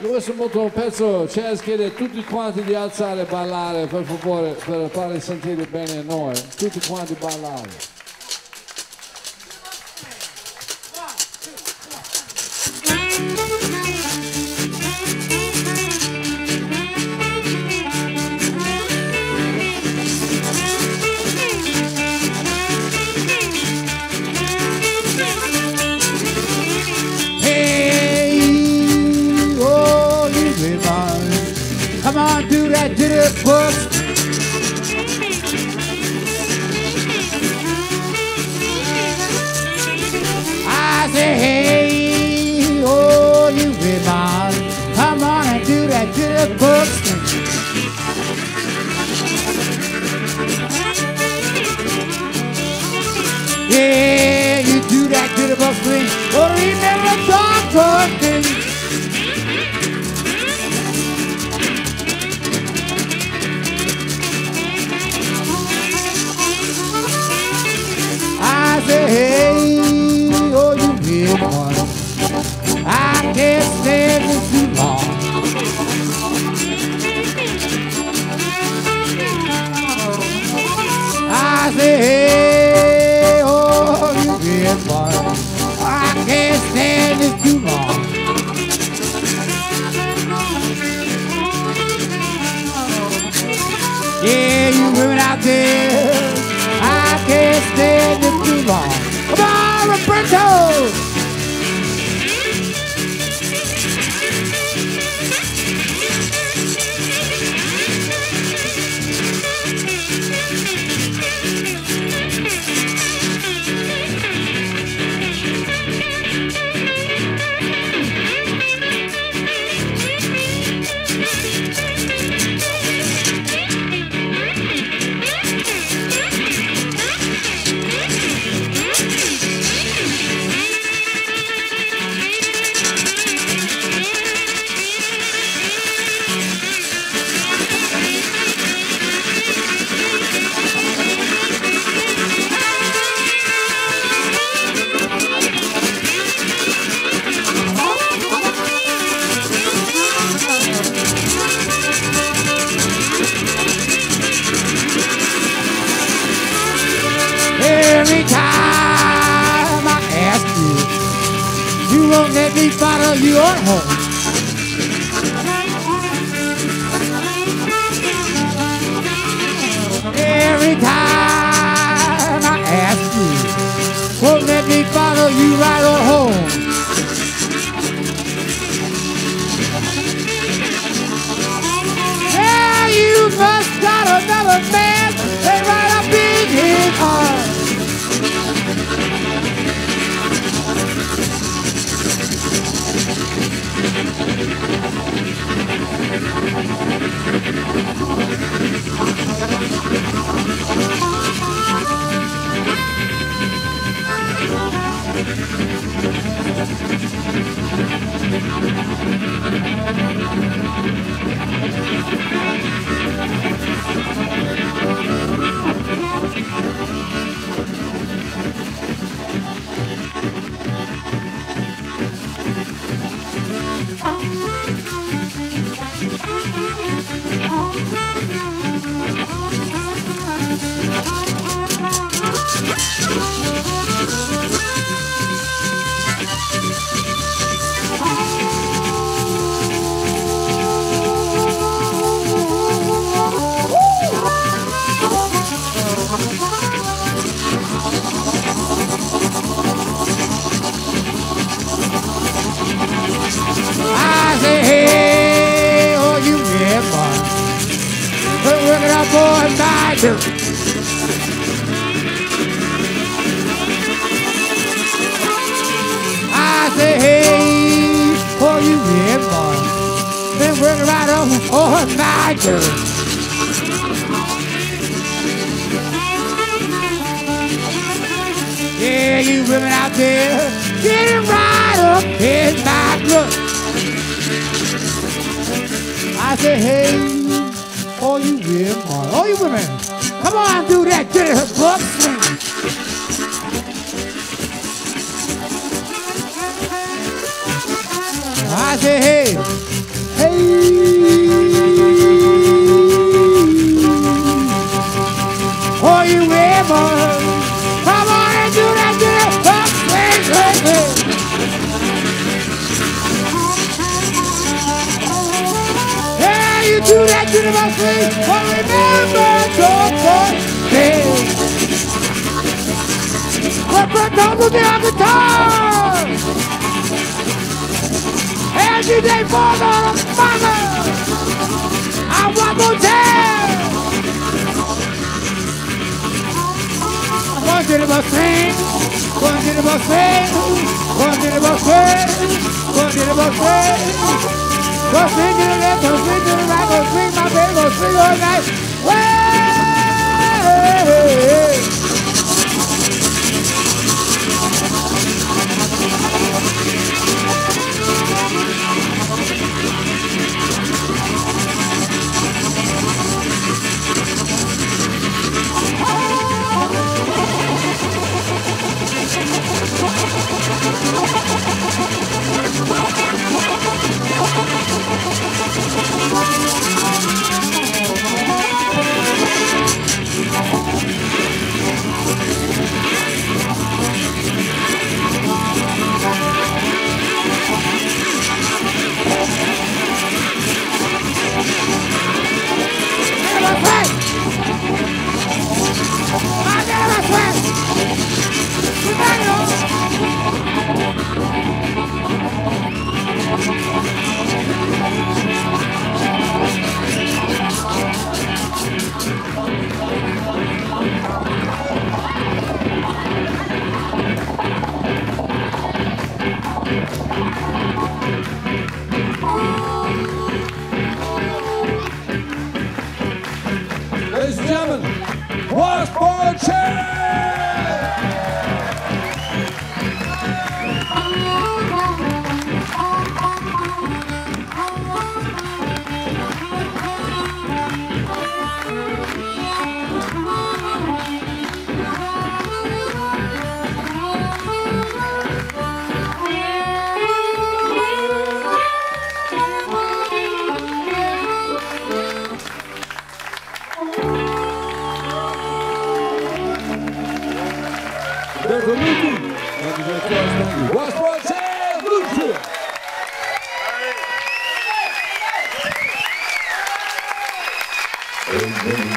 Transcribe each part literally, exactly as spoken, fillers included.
Adesso porto un pezzo, c'è da chiedere tutti quanti di alzare e ballare, per favore, per farli sentire bene noi, tutti quanti ballare. I say, hey, oh, you rebound, come on and do that good book. Yeah, you do that good book thing. Oh, remember dog talking. Hey, oh, you real one, I can't stand it too long. I say, hey, oh, you real one, I can't stand it too long. Yeah, you women out there, I can't stand it too long. Roberto! Every time I ask you, you won't let me follow you on home. Every time I ask you, won't let me follow you right on home. Well, you must got another man, they right up in his arms. I say, hey, for you men, boy, been working right on all night. Yeah, you women out there, getting right up in my club. I say, hey. All you women, all you women, come on, do that, get it, buck swing. I say, hey, to that university, but remember your birthday. Representamos de habitar. Every day for the mother. I want to tell. Quando ele você, quando ele você, quando ele você, quando ele você. Go sing to the left, go sing to the right, go sing my baby, go sing all night. Way!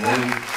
Amen.